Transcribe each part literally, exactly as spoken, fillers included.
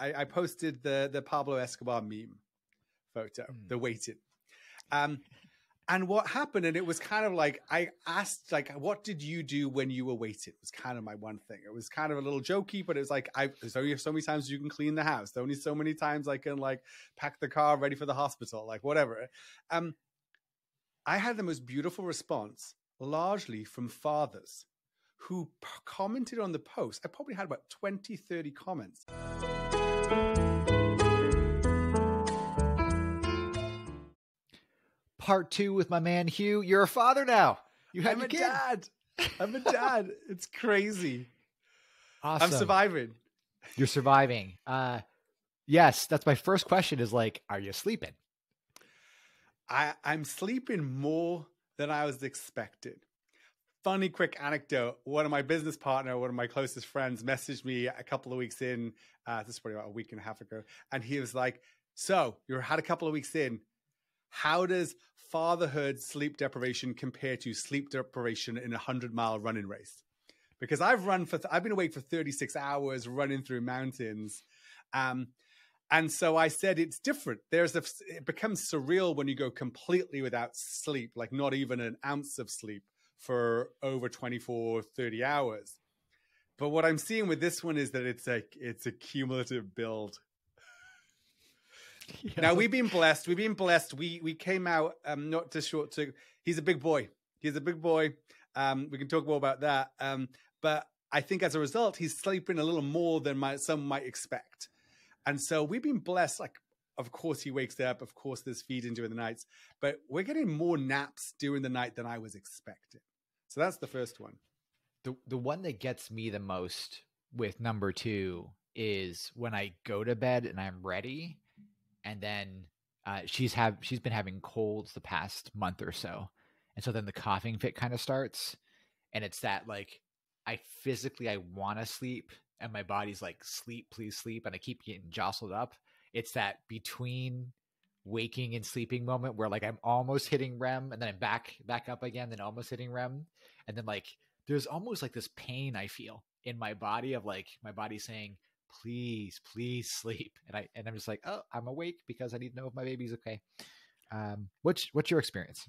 I, I posted the the Pablo Escobar meme photo, mm. the weighted. Um, and what happened, and it was kind of like, I asked, like, what did you do when you were weighted? It was kind of my one thing. It was kind of a little jokey, but it was like, I, there's only so many times you can clean the house. There's only so many times I can, like, pack the car ready for the hospital, like, whatever. Um, I had the most beautiful response, largely from fathers who p- commented on the post. I probably had about twenty, thirty comments. Part two with my man, Hugh. You're a father now. You have I'm a kid. dad. I'm a dad. It's crazy. Awesome. I'm surviving. You're surviving. Uh, yes. That's my first question is like, are you sleeping? I, I'm sleeping more than I was expected. Funny, quick anecdote. One of my business partner, one of my closest friends messaged me a couple of weeks in, uh, this is probably about a week and a half ago. And he was like, so you had a couple of weeks in, how does fatherhood sleep deprivation compare to sleep deprivation in a hundred mile running race? Because I've run for, th- I've been awake for thirty-six hours running through mountains. Um, And so I said, it's different. There's a, it becomes surreal when you go completely without sleep, like not even an ounce of sleep for over twenty-four, thirty hours. But what I'm seeing with this one is that it's a, it's a cumulative build. Yeah. Now we've been blessed. We've been blessed. We, we came out, um, not to short to, he's a big boy. He's a big boy. Um, we can talk more about that. Um, but I think as a result, he's sleeping a little more than my, some might expect. And so we've been blessed. Like, of course he wakes up. Of course there's feeding during the nights, but we're getting more naps during the night than I was expecting. So that's the first one. The the one that gets me the most with number two is when I go to bed and I'm ready, and then uh, she's have she's been having colds the past month or so, and so then the coughing fit kind of starts, and it's that like I physically I want to sleep. And my body's like, sleep, please sleep. And I keep getting jostled up. It's that between waking and sleeping moment where like, I'm almost hitting R E M and then I'm back, back up again, then almost hitting R E M. And then like, there's almost like this pain I feel in my body of like, my body saying, please, please sleep. And I, and I'm just like, oh, I'm awake because I need to know if my baby's okay. Um, what's, what's your experience?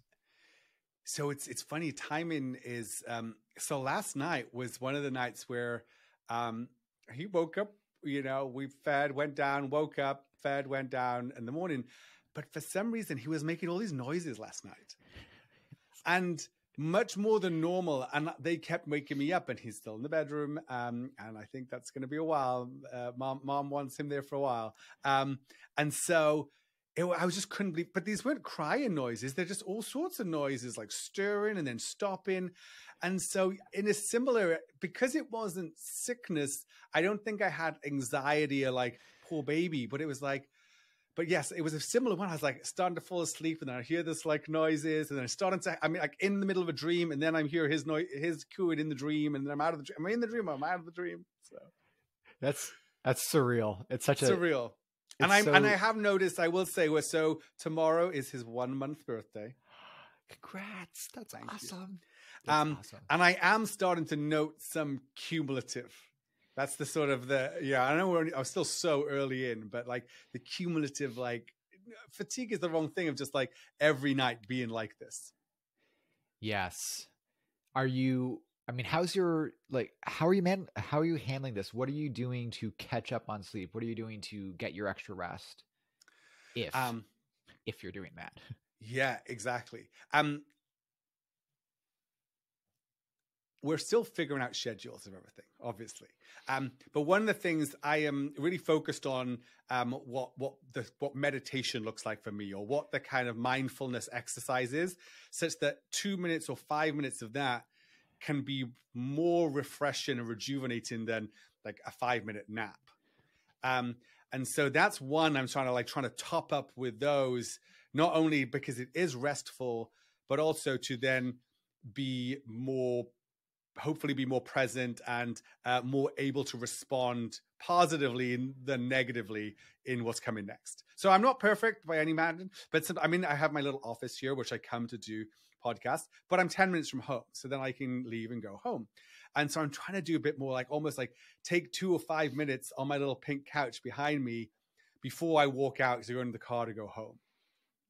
So it's, it's funny. Timing is, um, so last night was one of the nights where, um, he woke up, you know, we fed, went down, woke up, fed, went down in the morning. But for some reason, he was making all these noises last night and much more than normal. And they kept waking me up and he's still in the bedroom. Um, and I think that's going to be a while. Uh, mom, mom wants him there for a while. Um, and so it, I was just couldn't believe, but these weren't crying noises. They're just all sorts of noises like stirring and then stopping. And so in a similar, because it wasn't sickness, I don't think I had anxiety or like, poor baby, but it was like, but yes, it was a similar one. I was like starting to fall asleep and then I hear this like noises and then I'm starting to, I mean, like in the middle of a dream and then I'm hear his noise, his cooing in the dream and then I'm out of the dream. Am I in the dream? I'm out of the dream. So that's, that's surreal. It's such it's a surreal. And I so... and I have noticed, I will say, we're so tomorrow is his one month birthday. Congrats. That's Thank awesome. You. That's um, awesome. And I am starting to note some cumulative. That's the sort of the, yeah, I know we're only, I was still so early in, but like the cumulative, like fatigue is the wrong thing of just like every night being like this. Yes. Are you, I mean, how's your, like, how are you, man? How are you handling this? What are you doing to catch up on sleep? What are you doing to get your extra rest? If, um, if you're doing that. Yeah, exactly. Um, We're still figuring out schedules of everything, obviously. Um, but one of the things I am really focused on, um, what what the, what meditation looks like for me, or what the kind of mindfulness exercise is, such that two minutes or five minutes of that can be more refreshing and rejuvenating than like a five minute nap. Um, and so that's one I'm trying to like trying to top up with those, not only because it is restful, but also to then be more. Hopefully be more present and uh, more able to respond positively than negatively in what's coming next. So I'm not perfect by any man, but some, I mean, I have my little office here, which I come to do podcasts, but I'm ten minutes from home. So then I can leave and go home. And so I'm trying to do a bit more like almost like take two or five minutes on my little pink couch behind me before I walk out because I go into the car to go home.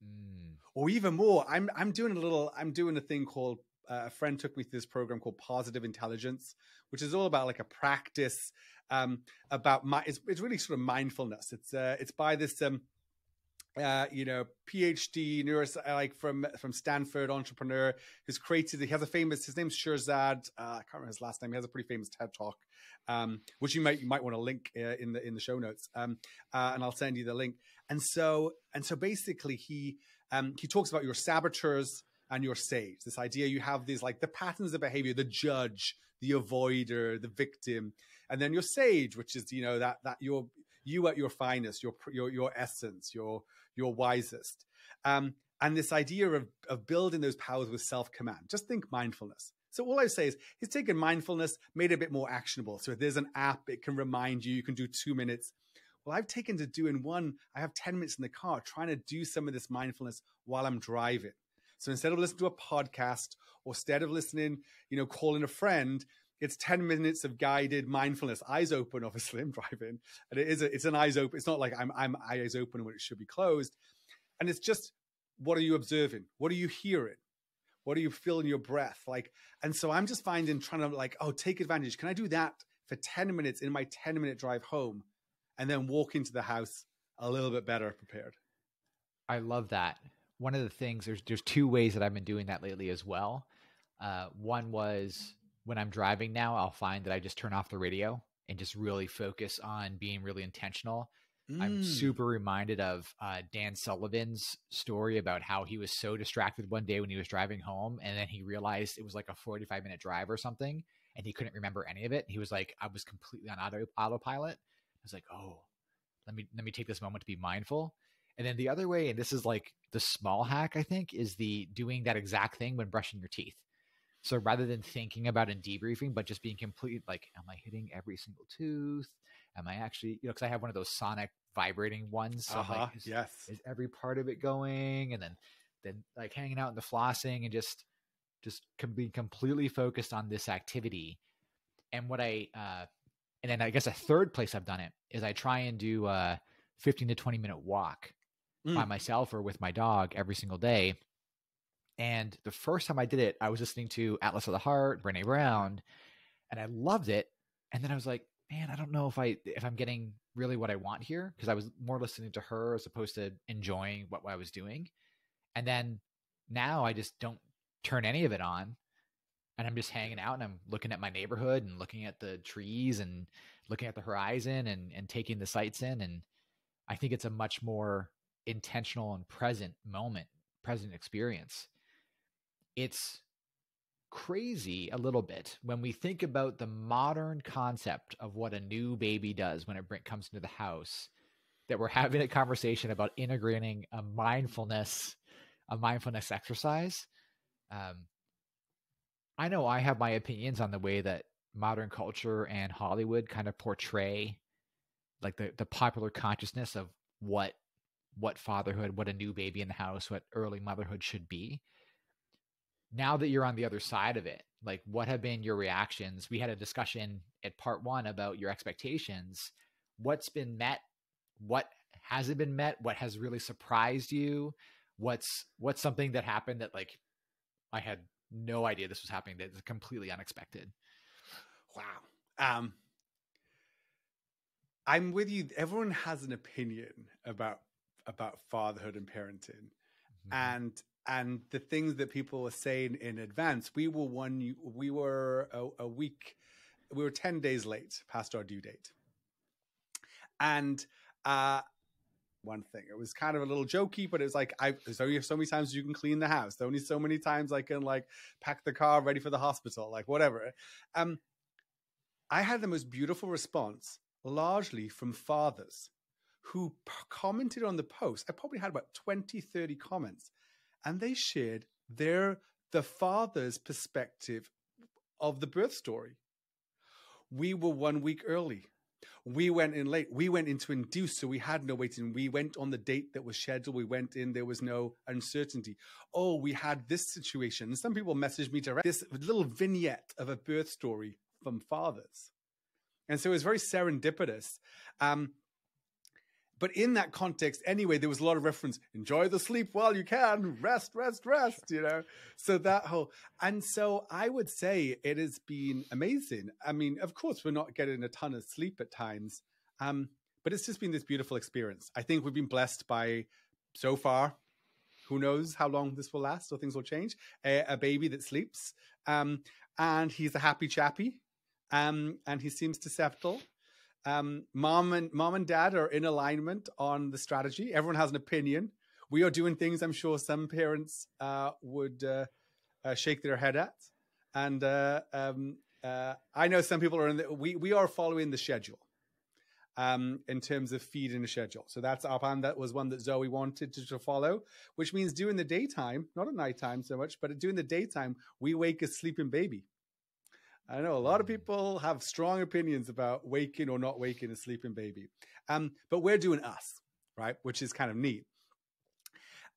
Mm. Or even more, I'm, I'm doing a little, I'm doing a thing called, uh, a friend took me through this program called Positive Intelligence, which is all about like a practice um, about my, it's, it's really sort of mindfulness. It's, uh, it's by this, um, uh, you know, PhD neuros, like from, from Stanford entrepreneur who's created, he has a famous, his name's Shirzad. Uh, I can't remember his last name. He has a pretty famous TED Talk, um, which you might, you might want to link uh, in the, in the show notes. Um, uh, and I'll send you the link. And so, and so basically he, um, he talks about your saboteurs and your saves, this idea you have these like the patterns of behavior, the judge, the avoider, the victim, and then your sage, which is, you know, that, that your, you at your finest, your, your, your essence, your, your wisest. Um, and this idea of, of building those powers with self-command, just think mindfulness. So all I say is he's taken mindfulness, made it a bit more actionable. So if there's an app, it can remind you, you can do two minutes. Well, I've taken to doing one, I have ten minutes in the car trying to do some of this mindfulness while I'm driving. So instead of listening to a podcast or instead of listening, you know, calling a friend, it's ten minutes of guided mindfulness, eyes open, obviously I'm driving, and it is, a, it's an eyes open. It's not like I'm, I'm eyes open when it should be closed. And it's just, what are you observing? What are you hearing? What are you feeling your breath? Like, and so I'm just finding, trying to like, oh, take advantage. Can I do that for ten minutes in my ten minute drive home and then walk into the house a little bit better prepared? I love that. One of the things, there's there's two ways that I've been doing that lately as well. Uh, one was when I'm driving now, I'll find that I just turn off the radio and just really focus on being really intentional. Mm. I'm super reminded of uh, Dan Sullivan's story about how he was so distracted one day when he was driving home, and then he realized it was like a forty-five minute drive or something, and he couldn't remember any of it. He was like, I was completely on auto autopilot. I was like, oh, let me let me take this moment to be mindful. And then the other way, and this is like the small hack, I think, is the doing that exact thing when brushing your teeth. So rather than thinking about and debriefing, but just being completely like, am I hitting every single tooth? Am I actually, you know, because I have one of those sonic vibrating ones. So uh-huh, like, is, yes. Is every part of it going? And then, then like hanging out in the flossing and just, just can be completely focused on this activity. And what I, uh, and then I guess a third place I've done it is I try and do a fifteen to twenty minute walk. Mm. By myself or with my dog every single day. And the first time I did it, I was listening to Atlas of the Heart, Brené Brown, and I loved it. And then I was like, man, I don't know if I, if I'm getting really what I want here. Cause I was more listening to her as opposed to enjoying what I was doing. And then now I just don't turn any of it on, and I'm just hanging out and I'm looking at my neighborhood and looking at the trees and looking at the horizon and, and taking the sights in. And I think it's a much more intentional and present moment, present experience. It's crazy a little bit when we think about the modern concept of what a new baby does when it comes into the house, that we're having a conversation about integrating a mindfulness, a mindfulness exercise. Um, I know I have my opinions on the way that modern culture and Hollywood kind of portray like the, the popular consciousness of what what fatherhood, what a new baby in the house, what early motherhood should be. Now that you're on the other side of it, like what have been your reactions? We had a discussion at part one about your expectations. What's been met? What hasn't been met? What has really surprised you? What's, what's something that happened that like, I had no idea this was happening, that's completely unexpected. Wow. Um, I'm with you. Everyone has an opinion about about fatherhood and parenting. Mm-hmm. And, and the things that people were saying in advance, we were one, we were a, a week, we were ten days late past our due date. And, uh, one thing, it was kind of a little jokey, but it was like, I, there's only so many times you can clean the house. There's only so many times I can like pack the car ready for the hospital, like whatever. Um, I had the most beautiful response, largely from fathers who commented on the post. I probably had about twenty, thirty comments, and they shared their, the father's perspective of the birth story. We were one week early. We went in late. We went into induce, so we had no waiting. We went on the date that was scheduled. We went in, there was no uncertainty. Oh, we had this situation. And some people messaged me directly, this little vignette of a birth story from fathers. And so it was very serendipitous. Um, but in that context, anyway, there was a lot of reference, enjoy the sleep while you can, rest, rest, rest, you know. So that whole, and so I would say it has been amazing. I mean, of course, we're not getting a ton of sleep at times, um, but it's just been this beautiful experience. I think we've been blessed by, so far, who knows how long this will last or things will change, a, a baby that sleeps. Um, and he's a happy chappy. Um, and he seems to settle. Um, mom and mom and dad are in alignment on the strategy. Everyone has an opinion. We are doing things I'm sure some parents uh, would uh, uh, shake their head at. And uh, um, uh, I know some people are in the, we, we are following the schedule um, in terms of feeding the schedule. So that's our plan. That was one that Zoe wanted to, to follow, which means during the daytime, not at nighttime so much, but during the daytime, we wake a sleeping baby. I know a lot of people have strong opinions about waking or not waking a sleeping baby. Um, but we're doing us, right? Which is kind of neat.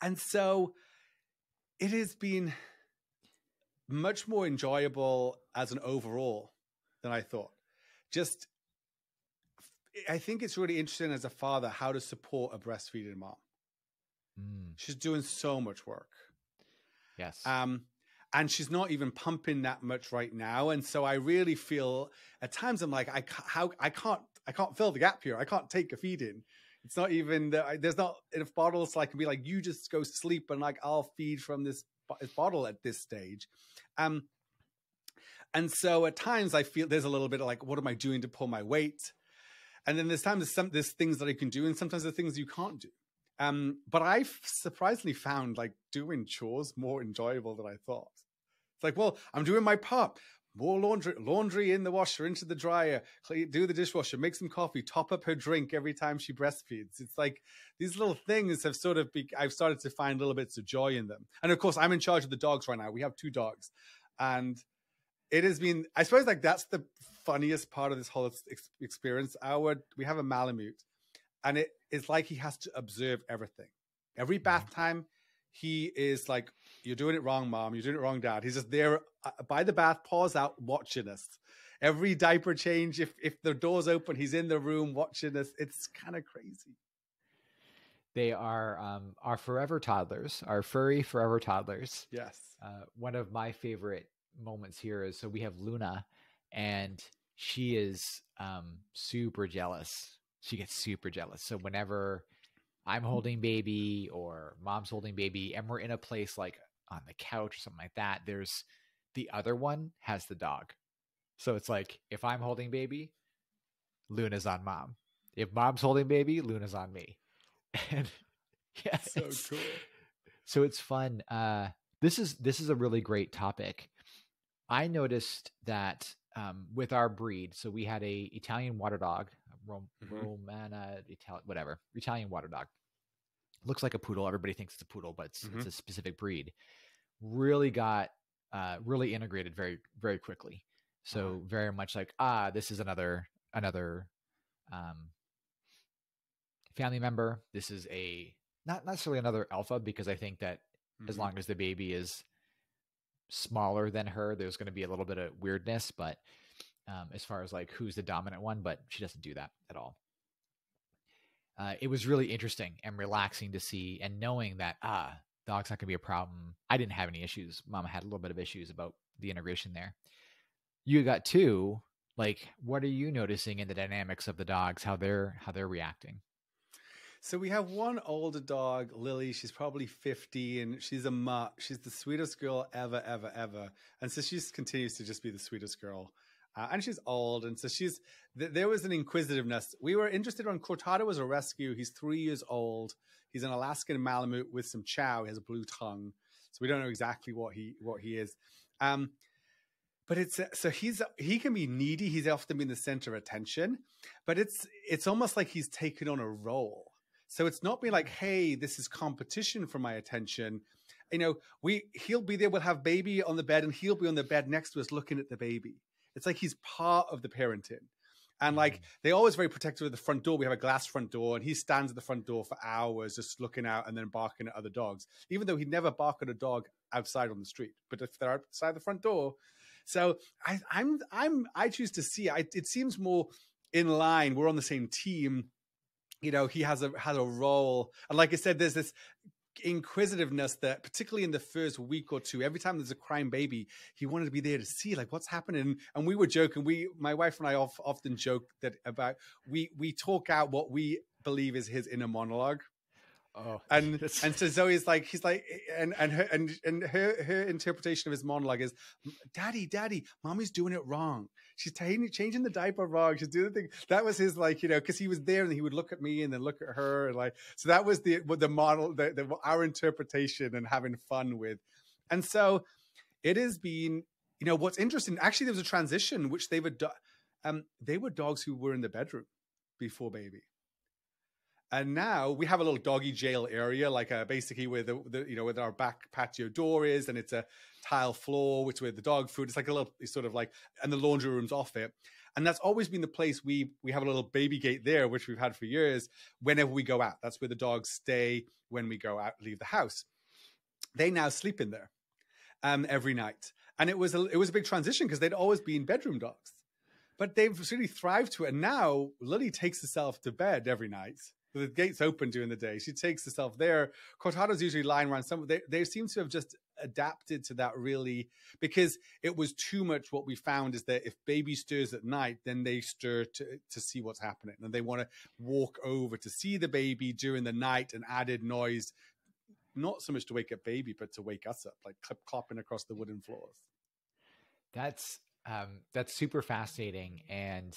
And so it has been much more enjoyable as an overall than I thought. Just, I think it's really interesting as a father how to support a breastfeeding mom. Mm. She's doing so much work. Yes. Um, And she's not even pumping that much right now. And so I really feel at times I'm like, I, how, I can't, I can't fill the gap here. I can't take a feed in. It's not even, the, I, there's not enough bottles. So I can be like, you just go sleep and like, I'll feed from this bottle at this stage. Um, and so at times I feel there's a little bit of like, what am I doing to pull my weight? And then there's times there's, some, there's things that I can do. And sometimes there's things you can't do. Um, but I've surprisingly found like doing chores more enjoyable than I thought. It's like, well, I'm doing my part. More laundry, laundry in the washer, into the dryer, clean, do the dishwasher, make some coffee, top up her drink every time she breastfeeds. It's like these little things have sort of, be, I've started to find little bits of joy in them. And of course, I'm in charge of the dogs right now. We have two dogs and it has been, I suppose like that's the funniest part of this whole ex experience. Our, we have a Malamute. And it is like he has to observe everything. Every bath time, he is like, you're doing it wrong, mom. You're doing it wrong, dad. He's just there by the bath, paws out, watching us. Every diaper change, if, if the door's open, he's in the room watching us. It's kind of crazy. They are um, our forever toddlers, our furry forever toddlers. Yes. Uh, one of my favorite moments here is, so we have Luna, and she is um, super jealous. She gets super jealous. So whenever I'm holding baby or mom's holding baby and we're in a place like on the couch or something like that, there's the other one has the dog. So it's like, if I'm holding baby, Luna's on mom. If mom's holding baby, Luna's on me. And yeah, so it's, cool. So it's fun. Uh, this is, this is a really great topic. I noticed that um, with our breed, so we had a Italian water dog, Rom mm-hmm. Romana, Italian, whatever, Italian water dog. Looks like a poodle. Everybody thinks it's a poodle, but it's, mm-hmm. it's a specific breed. Really got, uh, really integrated very, very quickly. So uh-huh. very much like, ah, this is another, another, um, family member. This is a, not necessarily another alpha, because I think that mm-hmm. as long as the baby is smaller than her, there's going to be a little bit of weirdness, but Um, as far as like who's the dominant one, but she doesn't do that at all. Uh, it was really interesting and relaxing to see, and knowing that, ah, dog's not gonna be a problem. I didn't have any issues. Mama had a little bit of issues about the integration there. You got two, like, what are you noticing in the dynamics of the dogs, how they're, how they're reacting? So we have one older dog, Lily. She's probably fifty, and she's a mutt. She's the sweetest girl ever, ever, ever. And so she just continues to just be the sweetest girl. Uh, and she's old, and so she's. Th there was an inquisitiveness. We were interested on in Cortado as a rescue. He's three years old. He's an Alaskan Malamute with some chow. He has a blue tongue, so we don't know exactly what he what he is. Um, but it's so he's he can be needy. He's often been the center of attention, but it's it's almost like he's taken on a role. So it's not being like, hey, this is competition for my attention. You know, we he'll be there. We'll have baby on the bed, and he'll be on the bed next to us looking at the baby. It's like he's part of the parenting. And like, they're always very protective of the front door. We have a glass front door, and he stands at the front door for hours just looking out and then barking at other dogs, even though he'd never bark at a dog outside on the street. But if they're outside the front door, So I, I'm, I'm, I choose to see, I, it seems more in line. We're on the same team. You know, he has a, had a role. And like I said, there's this inquisitiveness that particularly in the first week or two, every time there's a crying baby, he wanted to be there to see like what's happening. And we were joking. We, my wife and I off, often joke that about, we, we talk out what we believe is his inner monologue. Oh, and and so Zoe's like, he's like, and and her and and her her interpretation of his monologue is, "Daddy, Daddy, Mommy's doing it wrong. She's changing the diaper wrong. She's doing the thing." That was his, like, you know, because he was there and he would look at me and then look at her, and like, so that was the the model, the, the our interpretation and having fun with, and so it has been, you know, what's interesting. Actually, there was a transition which they were, um, they were dogs who were in the bedroom before baby. And now we have a little doggy jail area, like a, basically where the, the you know where our back patio door is, and it's a tile floor, which where the dog food. It's like a little, it's sort of like, and the laundry room's off it, and that's always been the place we we have a little baby gate there, which we've had for years. Whenever we go out, that's where the dogs stay when we go out, leave the house. They now sleep in there um, every night, and it was a, it was a big transition because they'd always been bedroom dogs, but they've really thrived to it. And now Lily takes herself to bed every night. The gate's open during the day. She takes herself there. Cortado's usually lying around somewhere. They, they seem to have just adapted to that, really, because it was too much. What we found is that if baby stirs at night, then they stir to, to see what's happening. And they want to walk over to see the baby during the night and added noise, not so much to wake up baby, but to wake us up, like clip clopping across the wooden floors. That's, um, that's super fascinating. And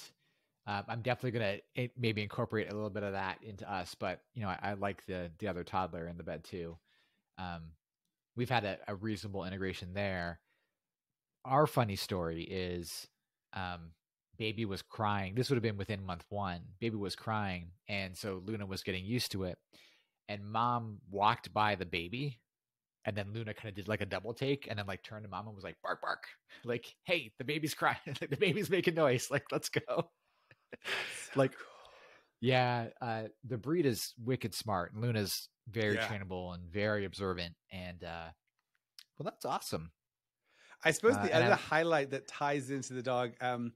Um, I'm definitely going to maybe incorporate a little bit of that into us, but you know, I, I like the the other toddler in the bed too. Um, we've had a, a reasonable integration there. Our funny story is, um, baby was crying. This would have been within month one. Baby was crying, and so Luna was getting used to it. And Mom walked by the baby, and then Luna kind of did like a double take, and then like turned to Mom and was like, "Bark, bark!" Like, "Hey, the baby's crying. The baby's making noise. Like, let's go." So like, cool. yeah, uh, the breed is wicked smart. And Luna's very yeah. trainable and very observant. And, uh, well, that's awesome. I suppose uh, the other highlight that ties into the dog, um,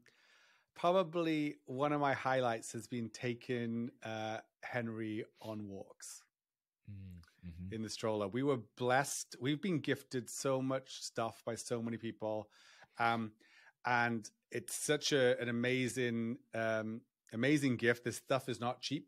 probably one of my highlights has been taking, uh, Henry on walks mm-hmm. in the stroller. We were blessed. We've been gifted so much stuff by so many people. Um, and it's such a, an amazing, um, amazing gift. This stuff is not cheap.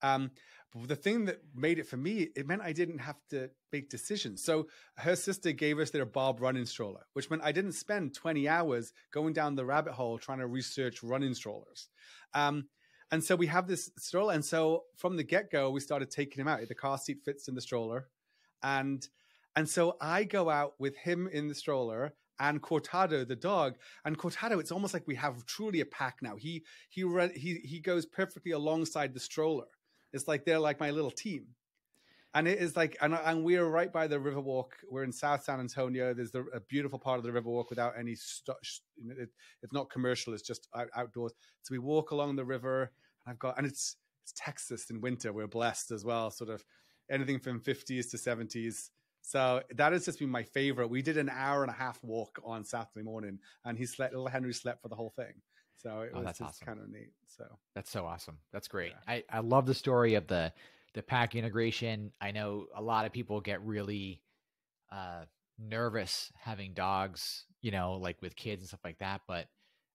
Um, but the thing that made it for me, it meant I didn't have to make decisions. So her sister gave us their Bob running stroller, which meant I didn't spend twenty hours going down the rabbit hole trying to research running strollers. Um, and so we have this stroller. And so from the get-go, we started taking him out. The car seat fits in the stroller. And, and so I go out with him in the stroller and Cortado, the dog, and Cortado, it's almost like we have truly a pack now. He he he he goes perfectly alongside the stroller. It's like they're like my little team, and it is like, and, and we are right by the Riverwalk. We're in South San Antonio. There's the, a beautiful part of the Riverwalk without any stuff. It, it's not commercial. It's just out, outdoors. So we walk along the river, and I've got, and it's it's Texas in winter. We're blessed as well. Sort of anything from fifties to seventies. So that has just been my favorite. We did an hour and a half walk on Saturday morning, and he slept, little Henry slept for the whole thing. So it oh, was just awesome. Kind of neat. So that's so awesome. That's great. Yeah. I, I love the story of the, the pack integration. I know a lot of people get really uh, nervous having dogs, you know, like with kids and stuff like that. But,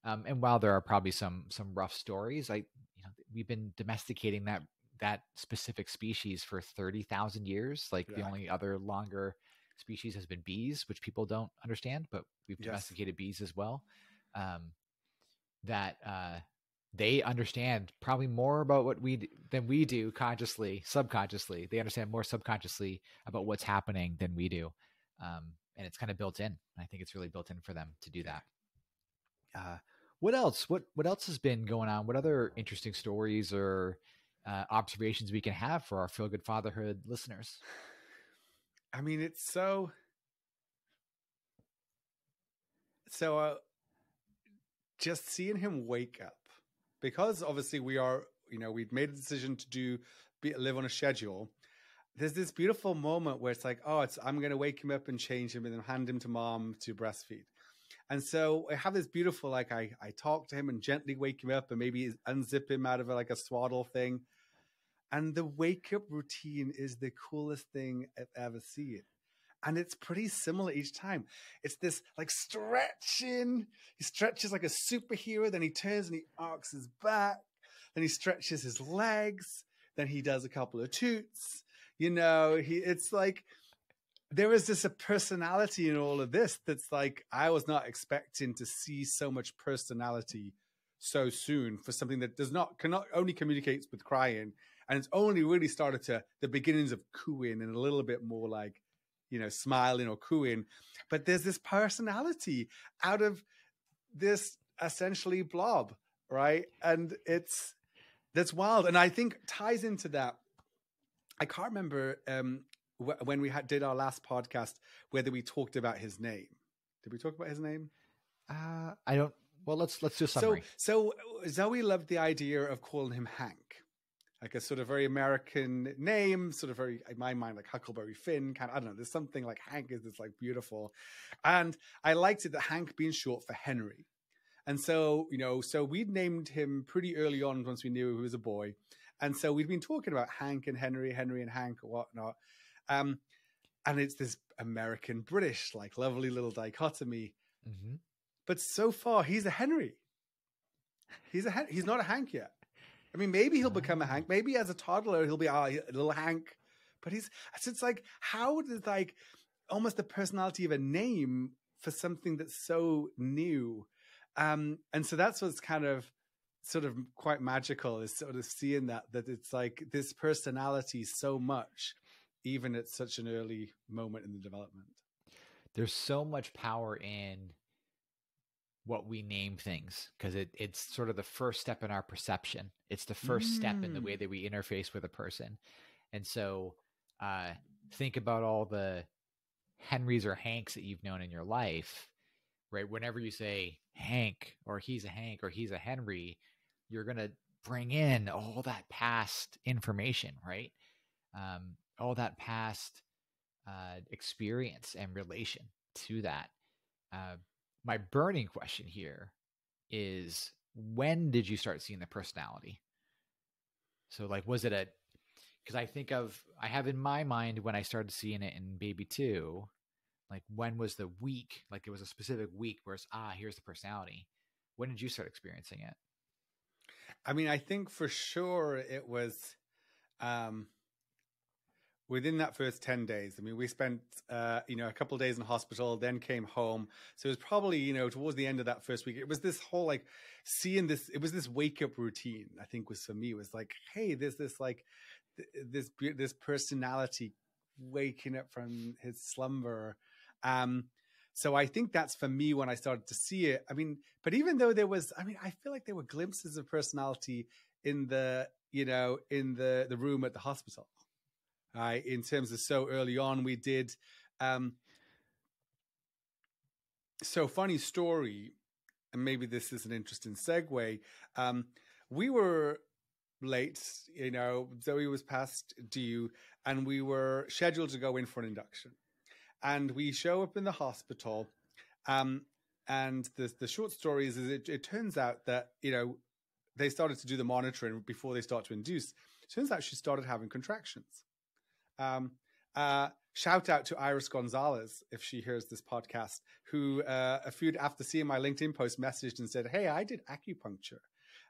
um, and while there are probably some, some rough stories, I, you know, we've been domesticating that that specific species for thirty thousand years. Like yeah. the only other longer species has been bees, which people don't understand, but we've yes. domesticated bees as well. Um, that, uh, they understand probably more about what we, do than we do consciously, subconsciously. They understand more subconsciously about what's happening than we do. Um, and it's kind of built in. I think it's really built in for them to do that. Uh, what else, what, what else has been going on? What other interesting stories or, Uh, observations we can have for our Feel Good Fatherhood listeners? I mean, it's so, so uh, just seeing him wake up, because obviously we are, you know, we've made a decision to do, be, live on a schedule. There's this beautiful moment where it's like, oh, it's, I'm going to wake him up and change him and then hand him to Mom to breastfeed. And so I have this beautiful, like I, I talk to him and gently wake him up and maybe unzip him out of a, like a swaddle thing. And the wake up routine is the coolest thing I've ever seen. And it's pretty similar each time. It's this like stretching. He stretches like a superhero. Then he turns and he arcs his back. Then he stretches his legs. Then he does a couple of toots. You know, he, it's like there is this a personality in all of this that's like, I was not expecting to see so much personality so soon for something that does not, cannot only communicates with crying. And it's only really started to the beginnings of cooing and a little bit more like, you know, smiling or cooing. But there's this personality out of this essentially blob, right? And it's, that's wild. And I think ties into that. I can't remember um, wh when we had, did our last podcast, whether we talked about his name. Did we talk about his name? Uh, I don't. Well, let's let's do a summary. So, so Zoe loved the idea of calling him Hank, like a sort of very American name, sort of very, in my mind, like Huckleberry Finn. Kind of, I don't know. There's something like Hank is this like beautiful, and I liked it that Hank being short for Henry. And so, you know, so we named him pretty early on once we knew he was a boy. And so we've been talking about Hank and Henry, Henry and Hank or whatnot. Um, and it's this American British, like lovely little dichotomy. Mm-hmm. But so far he's a Henry. He's a, he's not a Hank yet. I mean, maybe he'll become a Hank. Maybe as a toddler, he'll be a little Hank, but he's, so it's like, how does like almost the personality of a name for something that's so new. Um, and so that's what's kind of, sort of quite magical is sort of seeing that, that it's like this personality so much, even at such an early moment in the development. There's so much power in what we name things because it, it's sort of the first step in our perception. It's the first mm. step in the way that we interface with a person. And so uh, think about all the Henrys or Hanks that you've known in your life, right? Whenever you say Hank or he's a Hank or he's a Henry, you're going to bring in all that past information, right? Um, all that past uh, experience and relation to that. Uh, my burning question here is, when did you start seeing the personality? So like, was it a, because I think of, I have in my mind when I started seeing it in baby two, like when was the week, like it was a specific week where it's, ah, here's the personality. When did you start experiencing it? I mean, I think for sure it was um, within that first ten days. I mean, we spent, uh, you know, a couple of days in hospital, then came home. So it was probably, you know, towards the end of that first week, it was this whole like seeing this, it was this wake up routine, I think was for me, was like, hey, there's this like, th this, this personality waking up from his slumber. Um, so I think that's for me when I started to see it. I mean, but even though there was, I mean, I feel like there were glimpses of personality in the, you know, in the, the room at the hospital, right? In terms of so early on we did. Um, so funny story, and maybe this is an interesting segue. Um, we were late, you know, Zoe was past due and we were scheduled to go in for an induction. And we show up in the hospital, um, and the, the short story is, is it, it turns out that, you know, they started to do the monitoring before they start to induce. It turns out she started having contractions. Um, uh, shout out to Iris Gonzalez, if she hears this podcast, who uh, a few after seeing my LinkedIn post messaged and said, hey, I did acupuncture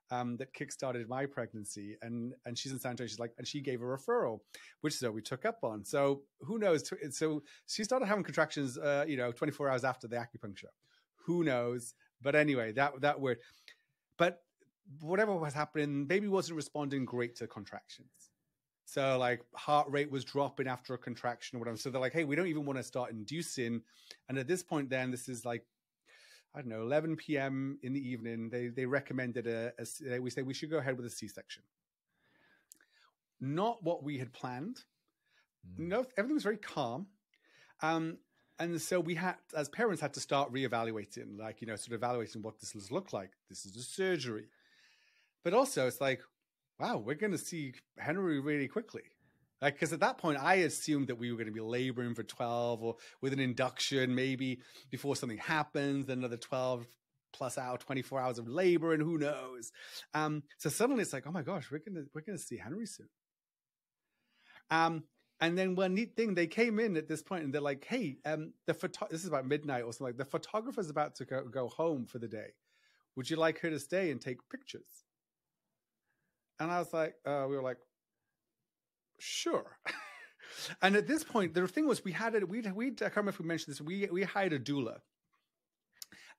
um, that kickstarted my pregnancy. And, and she's in San Antonio. She's like, and she gave a referral, which so we took up on. So who knows? So she started having contractions, uh, you know, twenty-four hours after the acupuncture, who knows? But anyway, that, that word, but whatever was happening, baby wasn't responding great to contractions. So like heart rate was dropping after a contraction or whatever. So they're like, hey, we don't even want to start inducing. And at this point, then this is like, I don't know, eleven P M in the evening, they, they recommended a, a, we say we should go ahead with a C section. Not what we had planned. No, everything was very calm. Um, and so we had, as parents, had to start reevaluating, like, you know, sort of evaluating what this looks like. This is a surgery. But also it's like, wow, we're going to see Henry really quickly. Like, because at that point, I assumed that we were going to be laboring for twelve or with an induction, maybe before something happens, then another twelve plus hour, twenty-four hours of labor, and who knows? Um, so suddenly it's like, oh my gosh, we're going to, we're going to see Henry soon. Um, and then one neat thing, they came in at this point and they're like, hey, um, the photo this is about midnight or something, like the photographer's about to go, go home for the day. Would you like her to stay and take pictures? And I was like, uh, we were like, sure. And at this point, the thing was, we had it. We we I can't remember if we mentioned this. We we hired a doula,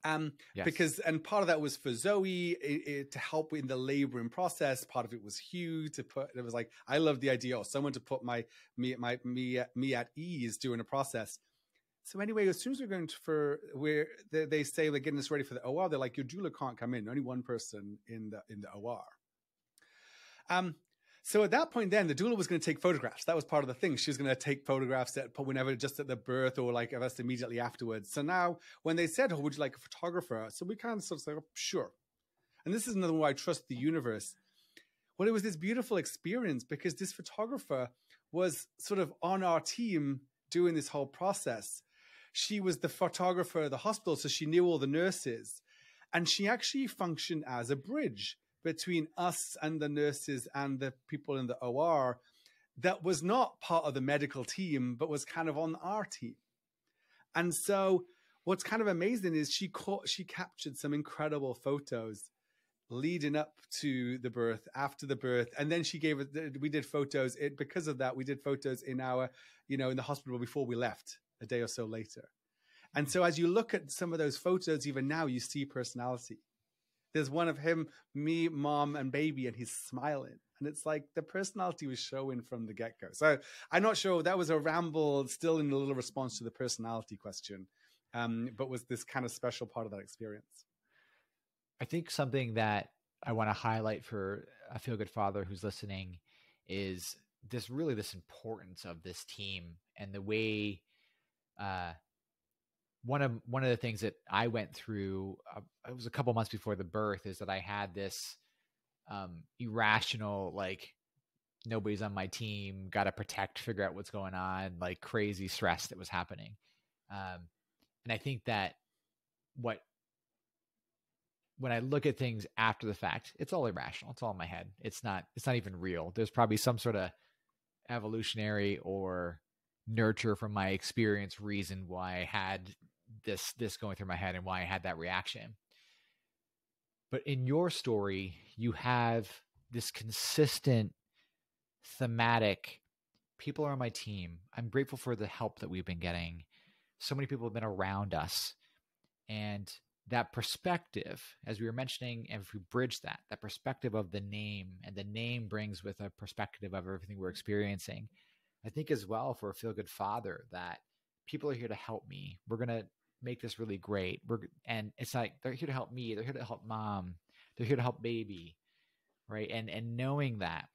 um, yes. because and part of that was for Zoe it, it, to help in the laboring process. Part of it was Hugh to put. It was like I love the idea of someone to put my me my me me at ease during a process. So anyway, as soon as we're going to for where they, they say they're getting us ready for the O R, they're like, your doula can't come in. Only one person in the in the O R. Um. So at that point, then the doula was going to take photographs. That was part of the thing. She was going to take photographs at whenever, just at the birth or like us immediately afterwards. So now, when they said, "Oh, would you like a photographer?" So we kind of sort of said, oh, "Sure." And this is another way I trust the universe. Well, it was this beautiful experience because this photographer was sort of on our team doing this whole process. She was the photographer of the hospital, so she knew all the nurses, and she actually functioned as a bridge between us and the nurses and the people in the O R that was not part of the medical team, but was kind of on our team. And so what's kind of amazing is she caught, she captured some incredible photos leading up to the birth, after the birth. And then she gave us, we did photos. It, because of that, we did photos in our, you know, in the hospital before we left a day or so later. And so as you look at some of those photos, even now you see personality. There's one of him, me, mom, and baby, and he's smiling. And it's like the personality was showing from the get-go. So I'm not sure. That was a ramble, still in a little response to the personality question, um, but was this kind of special part of that experience. I think something that I want to highlight for a feel-good father who's listening is this really this importance of this team and the way uh, – One of one of the things that I went through, uh, it was a couple months before the birth, is that I had this um, irrational, like, nobody's on my team, got to protect, figure out what's going on, like crazy stress that was happening. Um, and I think that what when I look at things after the fact, it's all irrational. It's all in my head. It's not. It's not even real. There's probably some sort of evolutionary or nurture from my experience reason why I had this this going through my head and why I had that reaction. But in your story, you have this consistent thematic, people are on my team. I'm grateful for the help that we've been getting. So many people have been around us. And that perspective, as we were mentioning, and if we bridge that, that perspective of the name, and the name brings with a perspective of everything we're experiencing, I think as well for a feel-good father that people are here to help me. We're going to make this really great. We're, and it's like, they're here to help me. They're here to help mom. They're here to help baby. Right. And, and knowing that,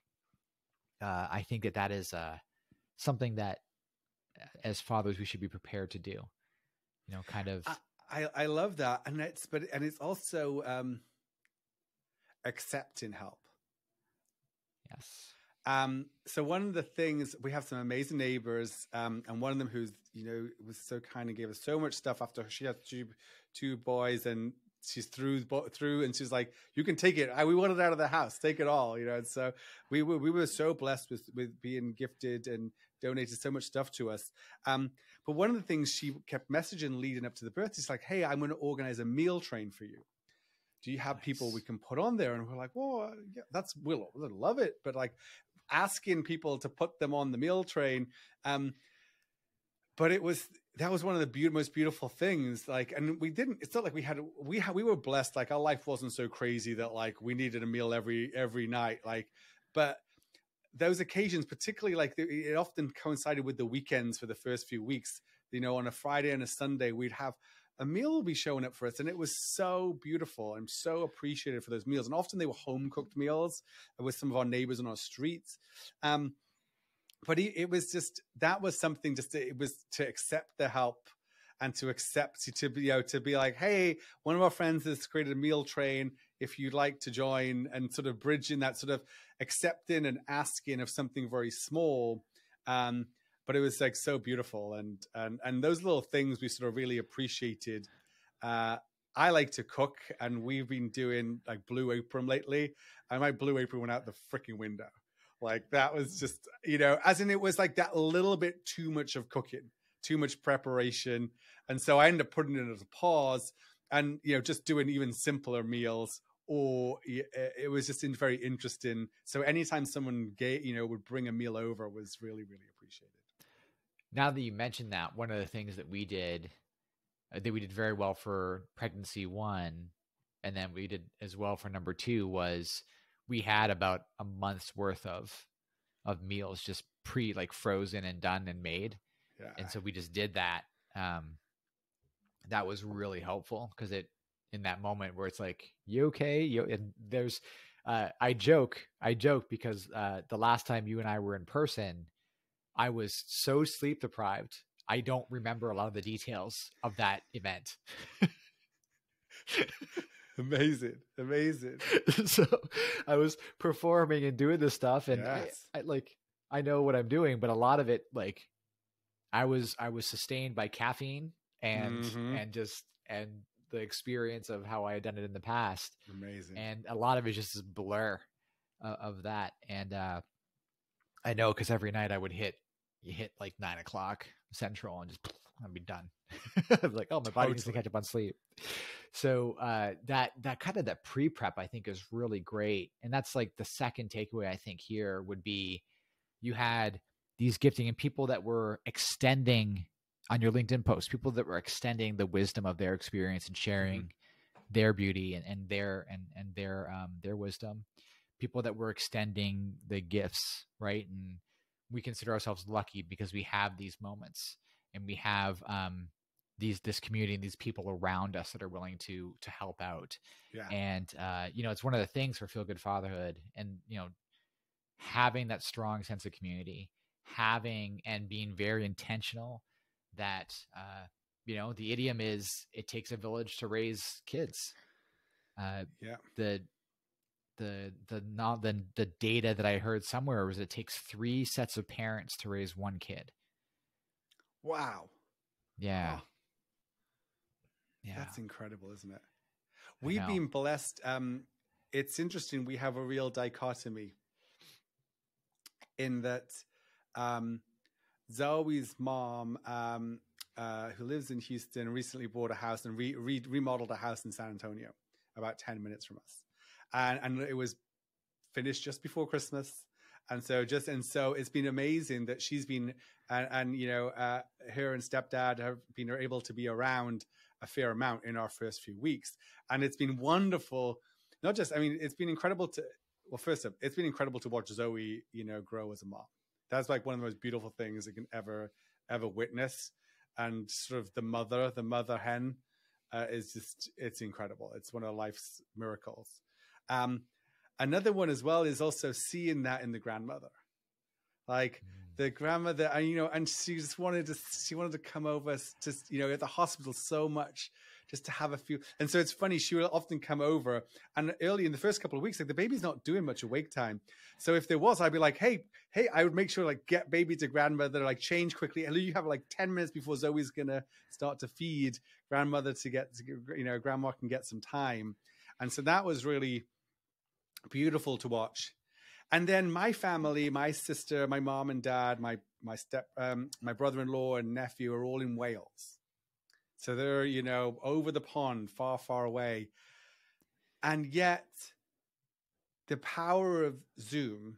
uh, I think that that is, uh, something that as fathers, we should be prepared to do, you know, kind of. I, I, I love that. And it's, but, and it's also, um, accepting help. Yes. Um, so one of the things, we have some amazing neighbors, um, and one of them who's, you know, was so kind and gave us so much stuff after she had two, two boys, and she's through, through, and she's like, you can take it. I, we want it out of the house, take it all, you know? And so we were, we were so blessed with, with being gifted and donated so much stuff to us. Um, but one of the things she kept messaging leading up to the birth is like, hey, I'm going to organize a meal train for you. Do you have nice. people we can put on there? And we're like, well, yeah, that's, we'll, we'll love it. But like, asking people to put them on the meal train. Um, but it was, that was one of the be most beautiful things. Like, and we didn't, it's not like we had, we had, we were blessed. Like our life wasn't so crazy that like we needed a meal every, every night. Like, but those occasions, particularly like the, it often coincided with the weekends for the first few weeks, you know, on a Friday and a Sunday, we'd have a meal will be showing up for us. And it was so beautiful. I'm so appreciative for those meals. And often they were home cooked meals with some of our neighbors on our streets. Um, but it, it was just, that was something just, to, it was to accept the help and to accept, to be, you know, to be like, hey, one of our friends has created a meal train. If you'd like to join, and sort of bridging that sort of accepting and asking of something very small Um, but it was like so beautiful. And, and, and those little things we sort of really appreciated. Uh, I like to cook, and we've been doing like Blue Apron lately. And my Blue Apron went out the freaking window. Like that was just, you know, as in it was like that little bit too much of cooking, too much preparation. And so I ended up putting it as a pause and, you know, just doing even simpler meals, or it was just very interesting. So anytime someone gave, you know, would bring a meal over was really, really appreciated. Now that you mentioned that, one of the things that we did uh, that we did very well for pregnancy one, and then we did as well for number two, was we had about a month's worth of, of meals just pre like frozen and done and made. Yeah. And so we just did that. Um, that was really helpful because it, in that moment where it's like, you okay? You, and there's, uh, I joke, I joke because uh, the last time you and I were in person, I was so sleep deprived. I don't remember a lot of the details of that event. Amazing. Amazing. So I was performing and doing this stuff, and yes. I, I like, I know what I'm doing, but a lot of it, like, I was, I was sustained by caffeine and, mm-hmm. and just, and the experience of how I had done it in the past. Amazing. And a lot of it is just this blur uh, of that. And, uh, I know, cause every night I would hit, you hit like nine o'clock central and just I'd be done. I'm like, oh, my body totally. needs to catch up on sleep. So, uh, that, that kind of that pre-prep I think is really great. And that's like the second takeaway I think here would be, you had these gifting and people that were extending on your LinkedIn posts, people that were extending the wisdom of their experience and sharing mm-hmm. their beauty and, and their, and, and their, um, their wisdom, people that were extending the gifts. Right. And we consider ourselves lucky because we have these moments and we have, um, these, this community and these people around us that are willing to, to help out. Yeah. And, uh, you know, it's one of the things for Feel Good Fatherhood, and, you know, having that strong sense of community, having and being very intentional that, uh, you know, the idiom is it takes a village to raise kids. Uh, yeah. The, the, the, not the, the data that I heard somewhere was it takes three sets of parents to raise one kid. Wow. Yeah. Wow. Yeah. That's incredible, isn't it? We've been blessed. Um, it's interesting. We have a real dichotomy in that, um, Zoe's mom, um, uh, who lives in Houston, recently bought a house and re re remodeled a house in San Antonio, about ten minutes from us. And, and it was finished just before Christmas. And so just, and so it's been amazing that she's been, and, and you know, uh, her and stepdad have been able to be around a fair amount in our first few weeks. And it's been wonderful. Not just, I mean, it's been incredible to, well, first of all, it's been incredible to watch Zoe, you know, grow as a mom. That's like one of the most beautiful things you can ever, ever witness. And sort of the mother, the mother hen uh, is just, it's incredible. It's one of life's miracles. Um, another one as well is also seeing that in the grandmother, like mm. the grandmother, and, you know, and she just wanted to, she wanted to come over just, you know, at the hospital so much just to have a few. And so it's funny, she will often come over, and early in the first couple of weeks, like the baby's not doing much awake time. So if there was, I'd be like, Hey, Hey, I would make sure like get baby to grandmother, like change quickly. And you have like ten minutes before Zoe's going to start to feed grandmother to get, to, you know, grandma can get some time. And so that was really beautiful to watch. And then my family, my sister, my mom and dad, my, my step, um, my brother-in-law and nephew are all in Wales. So they're, you know, over the pond, far, far away. And yet the power of Zoom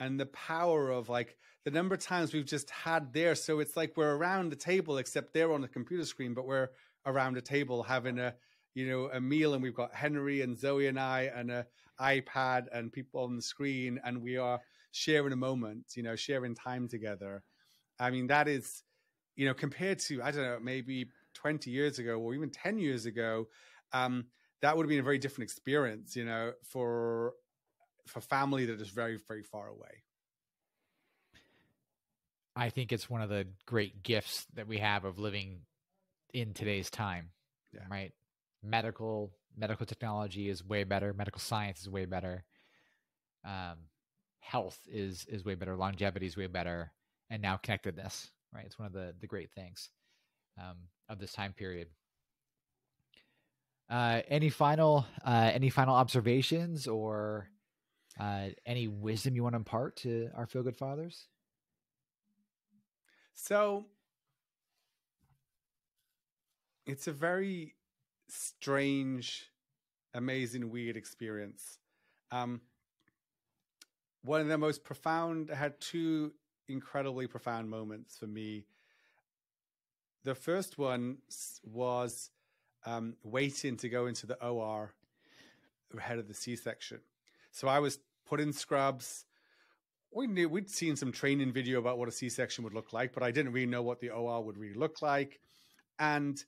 and the power of like the number of times we've just had there. So it's like we're around the table, except they're on the computer screen, but we're around a table having a, you know, a meal, and we've got Henry and Zoe and I and a iPad and people on the screen, and we are sharing a moment, you know, sharing time together. I mean, that is, you know, compared to, I don't know, maybe twenty years ago or even ten years ago, um, that would have been a very different experience, you know, for, for family that is very, very far away. I think it's one of the great gifts that we have of living in today's time, yeah. right? Medical, medical technology is way better. Medical science is way better. Um, health is, is way better. Longevity is way better. and now connectedness, right? It's one of the, the great things um, of this time period. Uh, any final, uh, any final observations or uh, any wisdom you want to impart to our Feel Good Fathers? So it's a very strange, amazing, weird experience. Um, one of the most profound, I had two incredibly profound moments for me. The first one was Um, waiting to go into the O R ahead of the C section. So I was put in scrubs. We knew, we'd seen some training video about what a C section would look like, but I didn't really know what the O R would really look like. And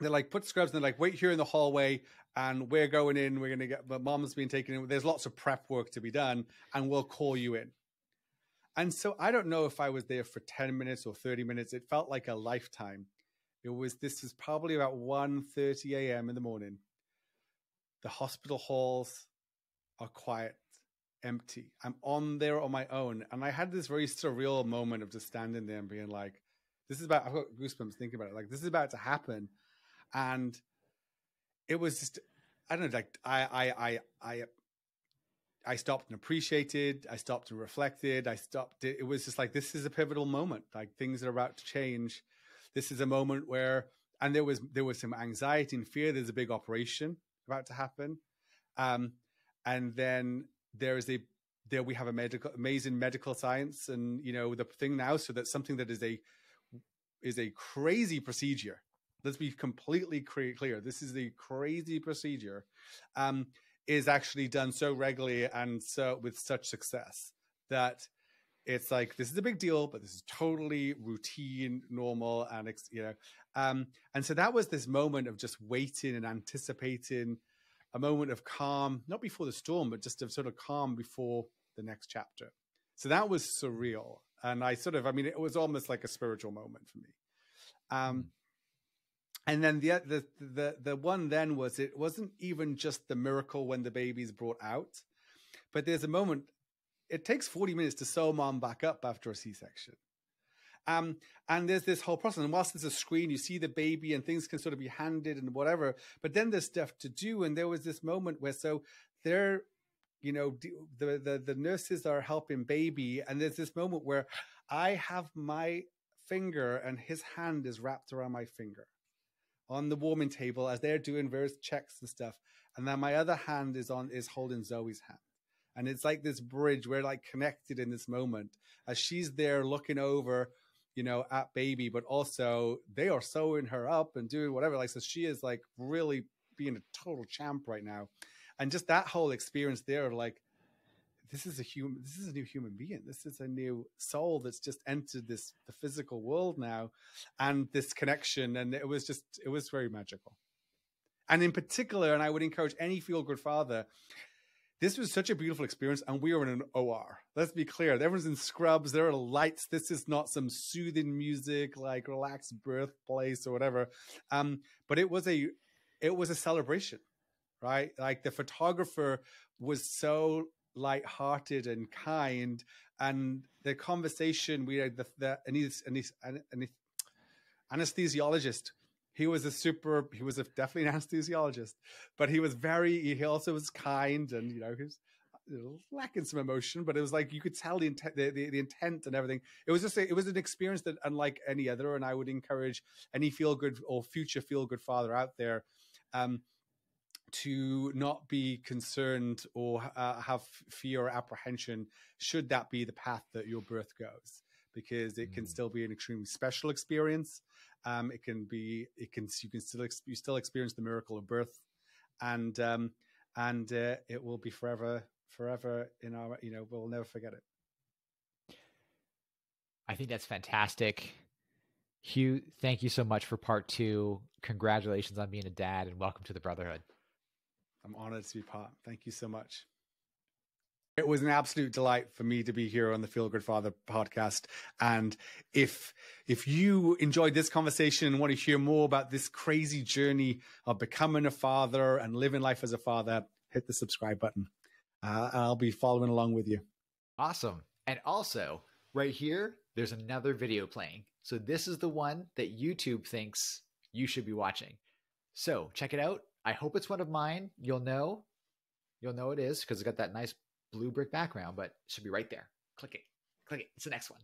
they're like, put scrubs, and they're like, wait here in the hallway, and we're going in, we're going to get, but mom's been taken in. There's lots of prep work to be done, and we'll call you in. And so I don't know if I was there for ten minutes or thirty minutes. It felt like a lifetime. It was, this was probably about one thirty a m in the morning. The hospital halls are quiet, empty. I'm on there on my own. And I had this very surreal moment of just standing there and being like, this is about, I've got goosebumps thinking about it. Like, this is about to happen. And it was just, I don't know, like I, I, I, I, I stopped and appreciated. I stopped and reflected. I stopped. It was just like, this is a pivotal moment. Like, things are about to change. This is a moment where, and there was there was some anxiety and fear. There's a big operation about to happen, um, and then there is a there we have a medical amazing medical science, and you know the thing now. So that's something that is a is a crazy procedure. Let's be completely clear. This is the crazy procedure, um, is actually done so regularly and so with such success that it's like, this is a big deal, but this is totally routine, normal, and, you know. Um, and so that was this moment of just waiting and anticipating, a moment of calm, not before the storm, but just of sort of calm before the next chapter. So that was surreal. And I sort of, I mean, it was almost like a spiritual moment for me. Um, and then the, the, the, the one then was, it wasn't even just the miracle when the baby's brought out, but there's a moment. It takes forty minutes to sew mom back up after a C section. Um, and there's this whole process. And whilst there's a screen, you see the baby and things can sort of be handed and whatever, but then there's stuff to do. And there was this moment where, so they're, you know, the, the, the nurses are helping baby. And there's this moment where I have my finger and his hand is wrapped around my finger on the warming table as they're doing various checks and stuff. And then my other hand is on, is holding Zoe's hand. And it's like this bridge, we're like connected in this moment as she's there looking over, you know, at baby, but also they are sewing her up and doing whatever. Like, so she is like really being a total champ right now. And just that whole experience there of like, this is a human, this is a new human being. This is a new soul that's just entered this, the physical world now, and this connection. And it was just, it was very magical. And in particular, and I would encourage any Feel Good Father, this was such a beautiful experience, and we were in an O R. Let's be clear. Everyone's in scrubs. There are lights. This is not some soothing music, like relaxed birthplace or whatever. Um, but it was a, it was a celebration, right? Like, the photographer was so lighthearted and kind, and the conversation we had, the, the an, an, an anesthesiologist. He was a super, he was a, definitely an anesthesiologist, but he was very, he also was kind, and, you know, he was lacking some emotion, but it was like, you could tell the intent, the, the, the intent and everything. It was just, a, it was an experience that unlike any other. And I would encourage any Feel Good or future Feel Good Father out there, um, to not be concerned or uh, have fear or apprehension, should that be the path that your birth goes. Because it can still be an extremely special experience. Um, it can be, it can, you can still, you still experience the miracle of birth, and, um, and, uh, it will be forever, forever in our, you know, we'll never forget it. I think that's fantastic. Hugh, thank you so much for part two. Congratulations on being a dad, and welcome to the Brotherhood. I'm honored to be part. Thank you so much. It was an absolute delight for me to be here on the Feel Good Father podcast. And if if you enjoyed this conversation and want to hear more about this crazy journey of becoming a father and living life as a father, hit the subscribe button. Uh, I'll be following along with you. Awesome. And also right here, there's another video playing. So this is the one that YouTube thinks you should be watching. So check it out. I hope it's one of mine. You'll know. You'll know it is because it's got that nice blue brick background, but it should be right there. Click it. Click it. It's the next one.